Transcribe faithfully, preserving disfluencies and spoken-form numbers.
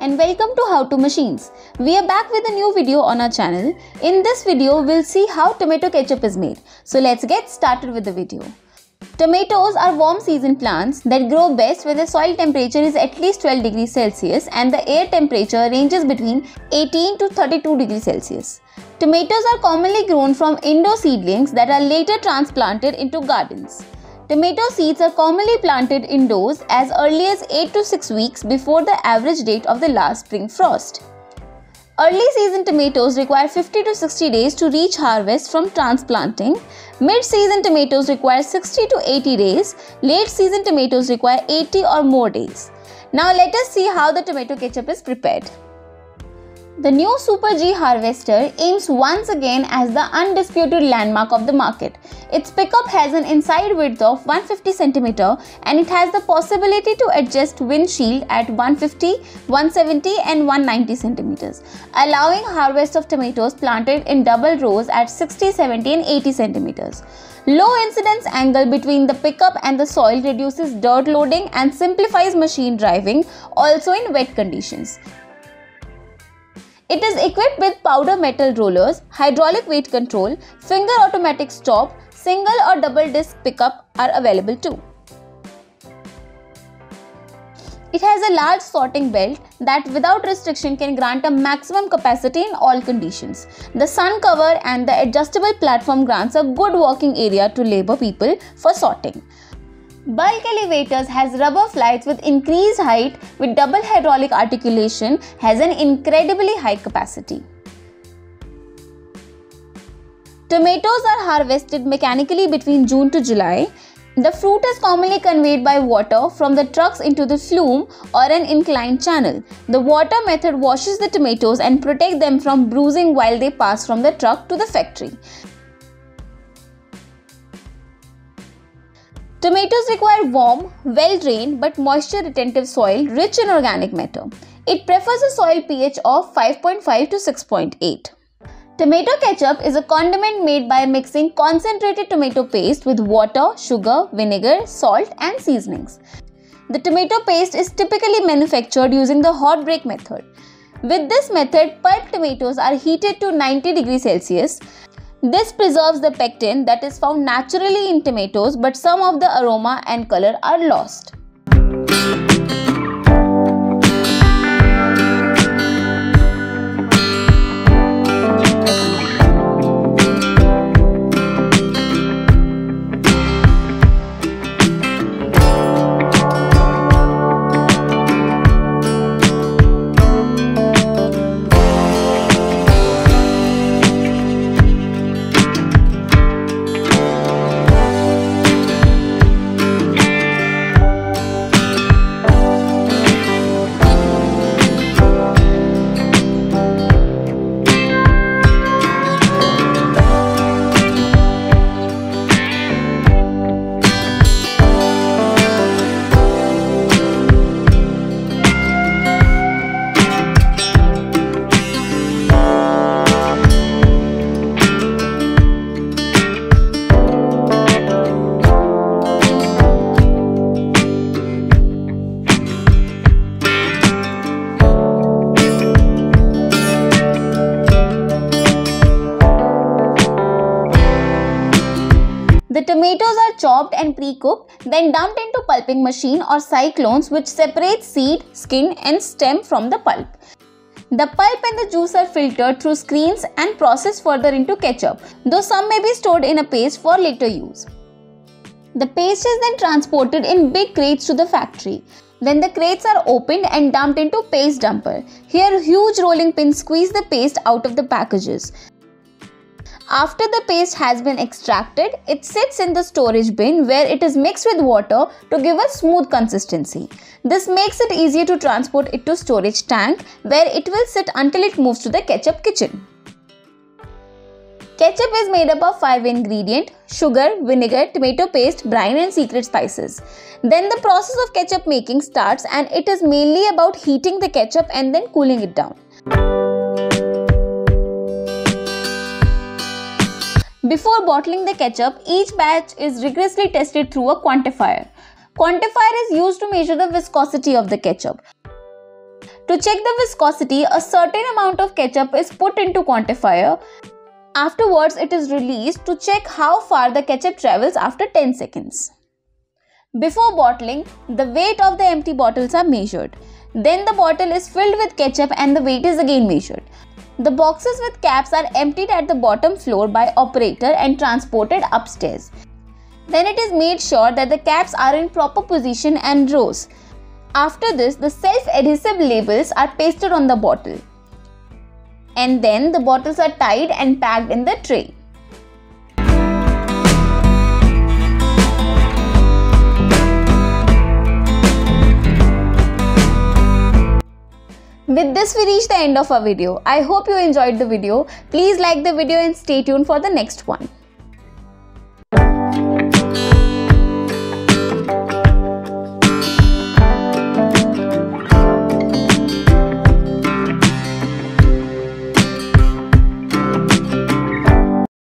and welcome to How To Machines. We are back with a new video on our channel. In this video, we'll see how tomato ketchup is made. So let's get started with the video. Tomatoes are warm season plants that grow best when the soil temperature is at least twelve degrees Celsius and the air temperature ranges between eighteen to thirty-two degrees Celsius. Tomatoes are commonly grown from indoor seedlings that are later transplanted into gardens. Tomato seeds are commonly planted indoors as early as eight to six weeks before the average date of the last spring frost. Early season tomatoes require fifty to sixty days to reach harvest from transplanting. Mid-season tomatoes require sixty to eighty days. Late season tomatoes require eighty or more days. Now let us see how the tomato ketchup is prepared. The new Super G harvester aims once again as the undisputed landmark of the market. Its pickup has an inside width of one hundred fifty centimeters and it has the possibility to adjust windshield at one fifty, one seventy and one ninety centimeters, allowing harvest of tomatoes planted in double rows at sixty, seventy and eighty centimeters. Low incidence angle between the pickup and the soil reduces dirt loading and simplifies machine driving also in wet conditions. It is equipped with powder metal rollers, hydraulic weight control, finger automatic stop, single or double disc pickup are available too. It has a large sorting belt that without restriction can grant a maximum capacity in all conditions. The sun cover and the adjustable platform grants a good walking area to labor people for sorting. Bulk elevators has rubber flights with increased height with double hydraulic articulation, has an incredibly high capacity. Tomatoes are harvested mechanically between June to July. The fruit is commonly conveyed by water from the trucks into the flume or an inclined channel. The water method washes the tomatoes and protects them from bruising while they pass from the truck to the factory. Tomatoes require warm, well-drained but moisture-retentive soil rich in organic matter. It prefers a soil pH of five point five to six point eight. Tomato ketchup is a condiment made by mixing concentrated tomato paste with water, sugar, vinegar, salt and seasonings. The tomato paste is typically manufactured using the hot break method. With this method, pulp tomatoes are heated to ninety degrees Celsius. This preserves the pectin that is found naturally in tomatoes, but some of the aroma and color are lost. The tomatoes are chopped and pre-cooked, then dumped into pulping machine or cyclones which separates seed, skin and stem from the pulp. The pulp and the juice are filtered through screens and processed further into ketchup, though some may be stored in a paste for later use. The paste is then transported in big crates to the factory. Then the crates are opened and dumped into paste dumper. Here huge rolling pins squeeze the paste out of the packages. After the paste has been extracted, it sits in the storage bin where it is mixed with water to give a smooth consistency. This makes it easier to transport it to storage tank where it will sit until it moves to the ketchup kitchen. Ketchup is made up of five ingredients: sugar, vinegar, tomato paste, brine and secret spices. Then the process of ketchup making starts and it is mainly about heating the ketchup and then cooling it down. Before bottling the ketchup, each batch is rigorously tested through a quantifier. Quantifier is used to measure the viscosity of the ketchup. To check the viscosity, a certain amount of ketchup is put into quantifier. Afterwards, it is released to check how far the ketchup travels after ten seconds. Before bottling, the weight of the empty bottles are measured. Then the bottle is filled with ketchup and the weight is again measured. The boxes with caps are emptied at the bottom floor by operator and transported upstairs. Then it is made sure that the caps are in proper position and rows. After this, the self-adhesive labels are pasted on the bottle. And then the bottles are tied and packed in the tray. With this, we reach the end of our video. I hope you enjoyed the video. Please like the video and stay tuned for the next one.